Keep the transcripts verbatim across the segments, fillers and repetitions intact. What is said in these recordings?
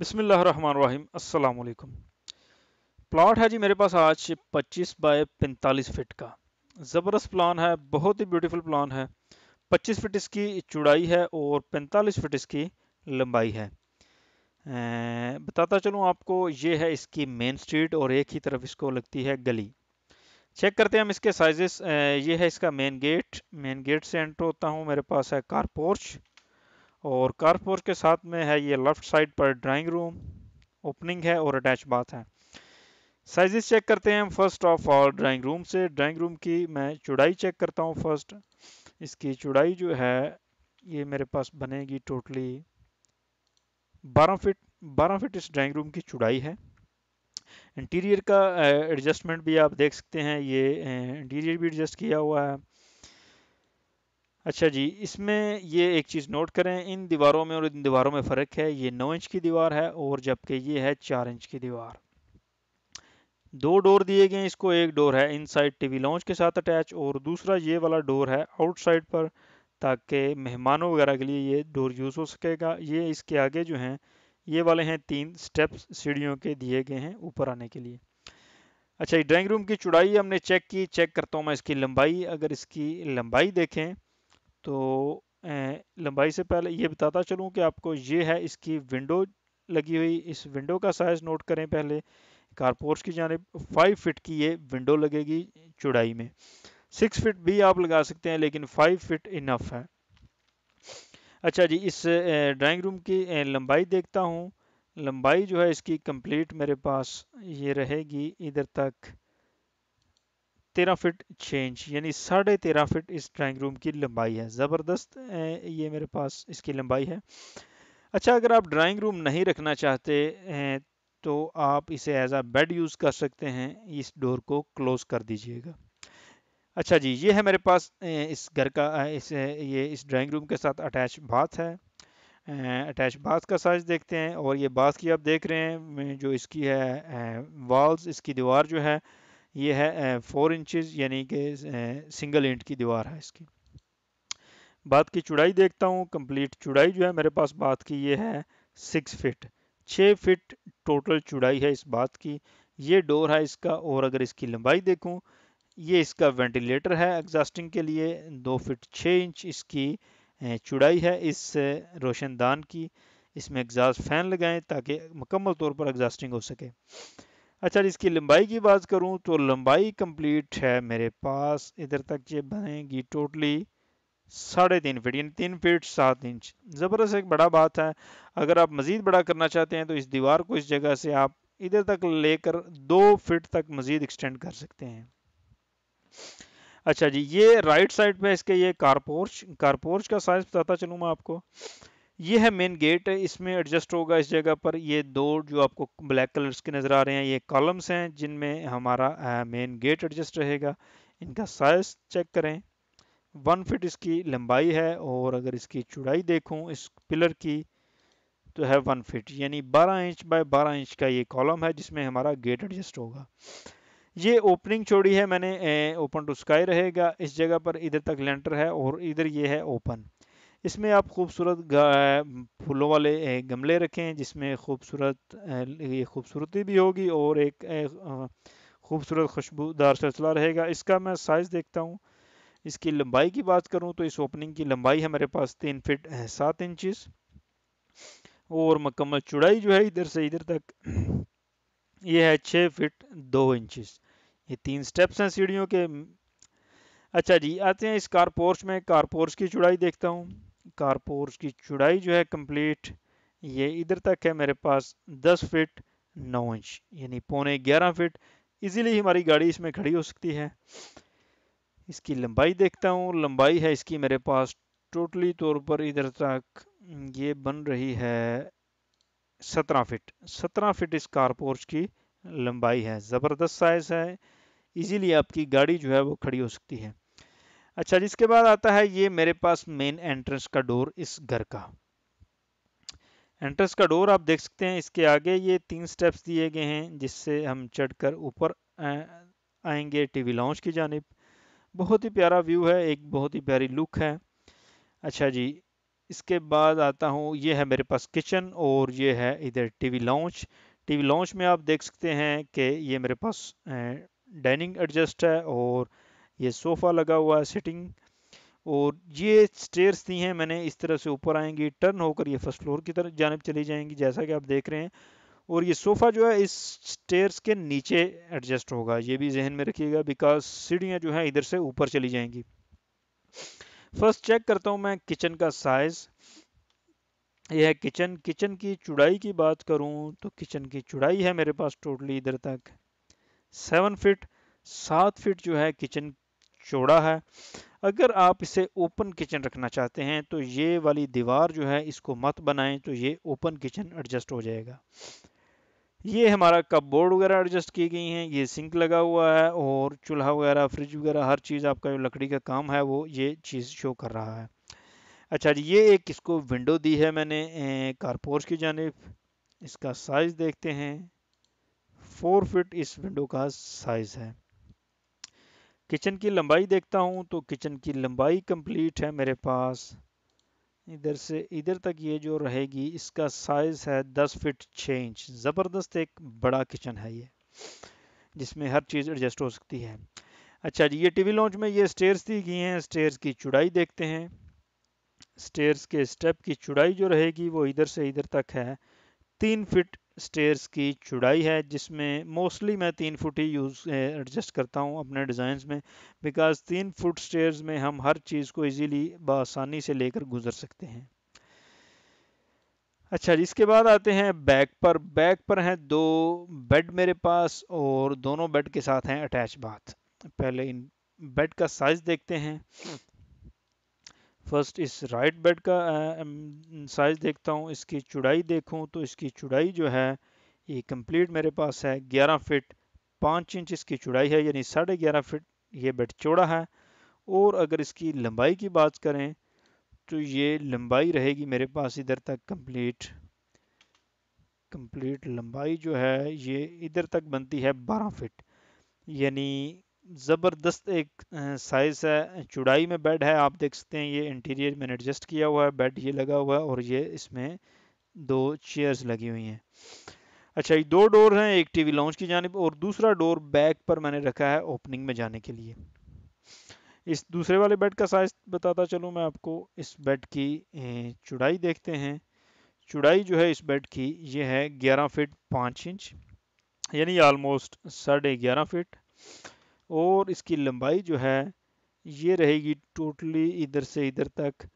बिस्मिल्लाहिर्रहमानिर्रहीम, अस्सलाम वालेकुम। प्लाट है जी मेरे पास आज पच्चीस बाय पैंतालीस फिट का, ज़बरदस्त प्लान है, बहुत ही ब्यूटीफुल प्लान है। पच्चीस फिट इसकी चौड़ाई है और पैंतालीस फिट इसकी लंबाई है। ए, बताता चलूँ आपको, ये है इसकी मेन स्ट्रीट और एक ही तरफ इसको लगती है गली। चेक करते हैं हम इसके साइजेस। ये है इसका मेन गेट, मेन गेट से एंटर होता हूँ, मेरे पास है कार पोर्च और कार पोर्च के साथ में है ये लेफ्ट साइड पर ड्राइंग रूम, ओपनिंग है और अटैच बाथ है। साइजेस चेक करते हैं हम। First of all drawing room से, ड्राइंग रूम की मैं चौड़ाई चेक करता हूँ। फर्स्ट इसकी चौड़ाई जो है ये मेरे पास बनेगी टोटली बारह फिट। बारह फिट इस ड्राइंग रूम की चौड़ाई है। इंटीरियर का एडजस्टमेंट भी आप देख सकते हैं, ये इंटीरियर भी एडजस्ट किया हुआ है। अच्छा जी, इसमें ये एक चीज़ नोट करें, इन दीवारों में और इन दीवारों में फ़र्क है। ये नौ इंच की दीवार है और जबकि ये है चार इंच की दीवार। दो डोर दिए गए इसको, एक डोर है इनसाइड टीवी लॉन्च के साथ अटैच और दूसरा ये वाला डोर है आउटसाइड पर, ताकि मेहमानों वगैरह के लिए ये डोर यूज़ हो सकेगा। ये इसके आगे जो हैं ये वाले हैं तीन स्टेप्स सीढ़ियों के दिए गए हैं ऊपर आने के लिए। अच्छा, ये ड्राइंग रूम की चौड़ाई हमने चेक की, चेक करता हूँ मैं इसकी लंबाई। अगर इसकी लंबाई देखें तो लंबाई से पहले ये बताता चलूँ कि आपको, ये है इसकी विंडो लगी हुई, इस विंडो का साइज़ नोट करें पहले। कारपोर्च की जानिब फाइव फिट की ये विंडो लगेगी चौड़ाई में। सिक्स फिट भी आप लगा सकते हैं लेकिन फाइव फिट इनफ है। अच्छा जी, इस ड्राइंग रूम की लंबाई देखता हूँ। लंबाई जो है इसकी कंप्लीट मेरे पास ये रहेगी इधर तक तेरह फिट छः इंच, यानी साढ़े तेरह फिट इस ड्राइंग रूम की लंबाई है। ज़बरदस्त ये मेरे पास इसकी लंबाई है। अच्छा, अगर आप ड्राइंग रूम नहीं रखना चाहते हैं तो आप इसे एज आ बेड यूज़ कर सकते हैं। इस डोर को क्लोज़ कर दीजिएगा। अच्छा जी, ये है मेरे पास इस घर का, इस ये इस ड्राइंग रूम के साथ अटैच बाथ है। अटैच बाथ का साइज देखते हैं, और ये बाथ की आप देख रहे हैं जो इसकी है वॉल्स, इसकी दीवार जो है ये है फोर इंचज़, यानी कि सिंगल इंट की दीवार है इसकी। बाथ की चौड़ाई देखता हूँ, कंप्लीट चौड़ाई जो है मेरे पास बाथ की ये है सिक्स फिट। छः फिट टोटल चौड़ाई है इस बाथ की। ये डोर है इसका, और अगर इसकी लंबाई देखूँ, ये इसका वेंटिलेटर है एग्जॉस्टिंग के लिए। दो फिट छः इंच इसकी चौड़ाई है इस रोशनदान की। इसमें एग्जॉस्ट फैन लगाएं ताकि मुकम्मल तौर पर एग्जॉस्टिंग हो सके। अच्छा, इसकी लंबाई की बात करूं तो लंबाई कंप्लीट है मेरे पास इधर तक, ये बनेगी टोटली साढ़े तीन फिट, यानी तीन फिट सात इंच। ज़बरदस्त एक बड़ा बात है। अगर आप मज़ीद बड़ा करना चाहते हैं तो इस दीवार को इस जगह से आप इधर तक लेकर दो फिट तक मज़ीद एक्सटेंड कर सकते हैं। अच्छा जी, ये राइट साइड पे इसके ये कारपोर्च, कारपोर्च का साइज़ बताता चलूँ मैं आपको। ये है मेन गेट, इसमें एडजस्ट होगा इस जगह पर। ये दो जो आपको ब्लैक कलर्स के नज़र आ रहे हैं ये कॉलम्स हैं जिनमें हमारा मेन गेट एडजस्ट रहेगा। इनका साइज़ चेक करें, वन फिट इसकी लंबाई है और अगर इसकी चौड़ाई देखूं इस पिलर की तो है वन फिट, यानी बारह इंच बाय बारह इंच का ये कॉलम है जिसमें हमारा गेट एडजस्ट होगा। ये ओपनिंग छोड़ी है मैंने, ओपन टू स्काई रहेगा इस जगह पर। इधर तक लेंटर है और इधर ये है ओपन। इसमें आप खूबसूरत फूलों वाले गमले रखें जिसमें खूबसूरत ये खूबसूरती भी होगी और एक खूबसूरत खुशबूदार सिलसिला रहेगा। इसका मैं साइज़ देखता हूँ। इसकी लंबाई की बात करूँ तो इस ओपनिंग की लंबाई है मेरे पास तीन फिट सात इंचज़ और मुकम्मल चौड़ाई जो है इधर से इधर तक ये है छः फिट दो इंचज़। ये तीन स्टेप्स हैं सीढ़ियों के। अच्छा जी, आते हैं इस कारपोर्च में। कारपोर्च की चौड़ाई देखता हूँ। कारपोर्च की चौड़ाई जो है कंप्लीट ये इधर तक है मेरे पास दस फिट नौ इंच, यानी पौने ग्यारह फिट। इजीली हमारी गाड़ी इसमें खड़ी हो सकती है। इसकी लंबाई देखता हूँ। लंबाई है इसकी मेरे पास टोटली तौर पर इधर तक ये बन रही है सत्रह फिट। सत्रह फिट इस कारपोर्च की लंबाई है। ज़बरदस्त साइज़ है, इजीली आपकी गाड़ी जो है वो खड़ी हो सकती है। अच्छा, जिसके बाद आता है ये मेरे पास मेन एंट्रेंस का डोर, इस घर का एंट्रेंस का डोर आप देख सकते हैं। इसके आगे ये तीन स्टेप्स दिए गए हैं जिससे हम चढ़कर ऊपर आएंगे टीवी लॉन्च की जानिब। बहुत ही प्यारा व्यू है, एक बहुत ही प्यारी लुक है। अच्छा जी, इसके बाद आता हूँ, ये है मेरे पास किचन और ये है इधर टीवी लाउंज। टीवी लाउंज में आप देख सकते हैं कि ये मेरे पास डाइनिंग एडजस्ट है और ये सोफ़ा लगा हुआ है सिटिंग, और ये स्टेयर्स दी हैं मैंने इस तरह से ऊपर आएंगी, टर्न होकर ये फर्स्ट फ्लोर की तरफ जानब चली जाएंगी जैसा कि आप देख रहे हैं। और ये सोफ़ा जो है इस स्टेयर्स के नीचे एडजस्ट होगा, ये भी जहन में रखिएगा, बिकॉज सीढ़ियाँ जो हैं इधर से ऊपर चली जाएंगी। फर्स्ट चेक करता हूँ मैं किचन का साइज़। यह है किचन। किचन की चौड़ाई की बात करूँ तो किचन की चौड़ाई है मेरे पास टोटली इधर तक सेवन फिट सात फिट जो है किचन चौड़ा है। अगर आप इसे ओपन किचन रखना चाहते हैं तो ये वाली दीवार जो है इसको मत बनाएं, तो ये ओपन किचन एडजस्ट हो जाएगा। ये हमारा कपबोर्ड वगैरह एडजस्ट की गई हैं, ये सिंक लगा हुआ है और चूल्हा वगैरह, फ्रिज वगैरह, हर चीज़ आपका जो लकड़ी का काम है वो ये चीज़ शो कर रहा है। अच्छा जी, ये एक इसको विंडो दी है मैंने कारपोर्च की जानिब। इसका साइज़ देखते हैं, फोर फिट इस विंडो का साइज़ है। किचन की लंबाई देखता हूँ तो किचन की लंबाई कंप्लीट है मेरे पास इधर से इधर तक ये जो रहेगी, इसका साइज़ है दस फिट छः इंच। ज़बरदस्त एक बड़ा किचन है ये, जिसमें हर चीज़ एडजस्ट हो सकती है। अच्छा जी, ये टीवी लॉन्च में ये स्टेयर्स दी गई हैं। स्टेयर्स की चौड़ाई देखते हैं, स्टेयर्स के स्टेप की चौड़ाई जो रहेगी वो इधर से इधर तक है, तीन फिट स्टेयर्स की चौड़ाई है, जिसमें मोस्टली मैं तीन फुट ही यूज़ एडजस्ट करता हूँ अपने डिज़ाइंस में, बिकॉज तीन फुट स्टेयर्स में हम हर चीज़ को इजीली बआसानी से लेकर गुजर सकते हैं। अच्छा, इसके बाद आते हैं बैक पर। बैक पर हैं दो बेड मेरे पास और दोनों बेड के साथ हैं अटैच बाथ। पहले इन बेड का साइज़ देखते हैं। फर्स्ट इस राइट बेड का साइज़ देखता हूँ, इसकी चौड़ाई देखूँ तो इसकी चौड़ाई जो है ये कंप्लीट मेरे पास है ग्यारह फिट पाँच इंच इसकी चौड़ाई है, यानी साढ़े ग्यारह फिट ये बेड चौड़ा है। और अगर इसकी लंबाई की बात करें तो ये लंबाई रहेगी मेरे पास इधर तक कंप्लीट कंप्लीट लंबाई जो है ये इधर तक बनती है बारह फिट, यानी ज़बरदस्त एक साइज़ है। चौड़ाई में बेड है, आप देख सकते हैं ये इंटीरियर मैंने एडजस्ट किया हुआ है, बेड ये लगा हुआ है और ये इसमें दो चेयर्स लगी हुई हैं। अच्छा, ये दो डोर हैं, एक टीवी लाउंज की जानिब और दूसरा डोर बैक पर मैंने रखा है ओपनिंग में जाने के लिए। इस दूसरे वाले बेड का साइज़ बताता चलूँ मैं आपको। इस बेड की चौड़ाई देखते हैं, चौड़ाई जो है इस बेड की ये है ग्यारह फिट पाँच इंच, यानी आलमोस्ट साढ़े ग्यारह फिट। और इसकी लंबाई जो है ये रहेगी टोटली इधर से इधर तक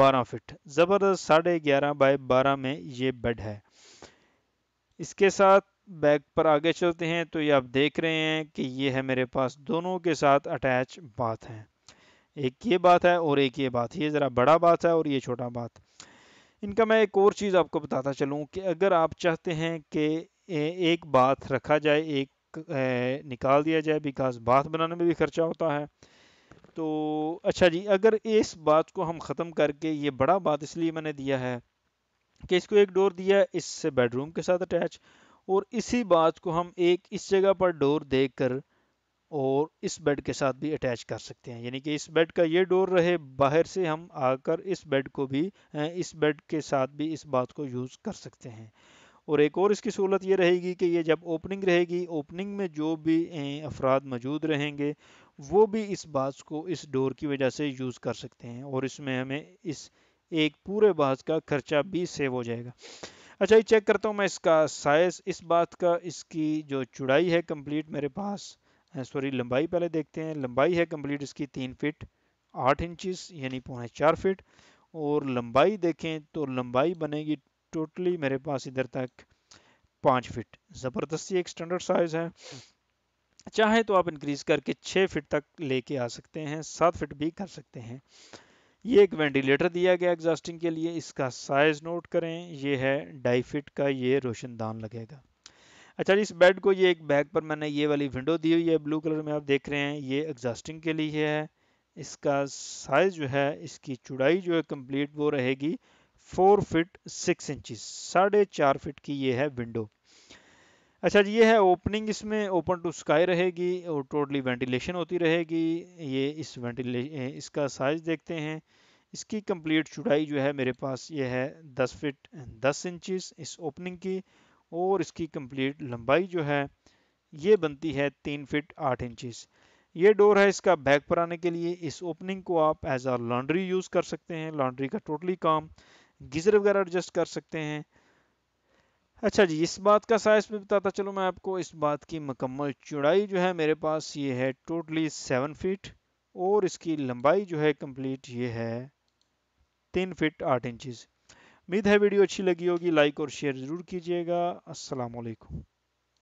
बारह फिट। ज़बरदस्त साढ़े ग्यारह बाई बारह में ये बेड है। इसके साथ बैक पर आगे चलते हैं तो ये आप देख रहे हैं कि ये है मेरे पास दोनों के साथ अटैच बाथ है, एक ये बाथ है और एक ये बाथ। ये ज़रा बड़ा बाथ है और ये छोटा बाथ। इनका मैं एक और चीज़ आपको बताता चलूँ कि अगर आप चाहते हैं कि एक बाथ रखा जाए, एक निकाल दिया जाए, बिकॉज बाथ बनाने में भी खर्चा होता है। तो अच्छा जी, अगर इस बात को हम ख़त्म करके ये बड़ा बात इसलिए मैंने दिया है कि इसको एक डोर दिया है इससे बेडरूम के साथ अटैच, और इसी बात को हम एक इस जगह पर डोर देकर और इस बेड के साथ भी अटैच कर सकते हैं, यानी कि इस बेड का ये डोर रहे, बाहर से हम आकर इस बेड को भी इस बेड के साथ भी इस बात को यूज़ कर सकते हैं। और एक और इसकी सहूलत ये रहेगी कि ये जब ओपनिंग रहेगी, ओपनिंग में जो भी अफराद मौजूद रहेंगे वो भी इस बाथ को इस डोर की वजह से यूज़ कर सकते हैं, और इसमें हमें इस एक पूरे बाथ का खर्चा भी सेव हो जाएगा। अच्छा, ये चेक करता हूँ मैं इसका साइज़। इस बाथ का इसकी जो चौड़ाई है कंप्लीट मेरे पास, सॉरी लंबाई पहले देखते हैं। लंबाई है कंप्लीट इसकी तीन फिट आठ इंचज़ यानी पौने चार फिट, और लंबाई देखें तो लंबाई बनेगी टोटली मेरे पास इधर तक पाँच फिट। ज़बरदस्ती एक स्टैंडर्ड साइज़ है, चाहे तो आप इंक्रीज़ करके छः फिट तक लेके आ सकते हैं, सात फिट भी कर सकते हैं। ये एक वेंटिलेटर दिया गया एग्जॉस्टिंग के लिए, इसका साइज़ नोट करें, ये है ढाई फिट का ये रोशनदान लगेगा। अच्छा, इस बेड को ये एक बैग पर मैंने ये वाली विंडो दी हुई है ब्लू कलर में, आप देख रहे हैं, ये एग्जॉस्टिंग के लिए है। इसका साइज़ जो है, इसकी चौड़ाई जो है कम्प्लीट वो रहेगी फोर फिट सिक्स इंचज़, साढ़े चार फिट की ये है विंडो। अच्छा जी, ये है ओपनिंग, इसमें ओपन टू स्काई रहेगी और टोटली वेंटिलेशन होती रहेगी। ये इस वेंटिले इसका साइज़ देखते हैं, इसकी कंप्लीट चौड़ाई जो है मेरे पास ये है दस फिट दस इंचेस इस ओपनिंग की, और इसकी कंप्लीट लंबाई जो है ये बनती है तीन फिट आठ इंचेस। ये डोर है इसका बैक पर आने के लिए। इस ओपनिंग को आप एज आ लॉन्ड्री यूज़ कर सकते हैं, लॉन्ड्री का टोटली काम, गीज़र वगैरह एडजस्ट कर सकते हैं। अच्छा जी, इस बात का साइज़ भी बताता चलो मैं आपको। इस बात की मुकम्मल चौड़ाई जो है मेरे पास ये है टोटली सेवन फिट, और इसकी लंबाई जो है कंप्लीट ये है तीन फिट आठ इंचज़। उम्मीद है वीडियो अच्छी लगी होगी, लाइक और शेयर ज़रूर कीजिएगा। अस्सलाम वालेकुम।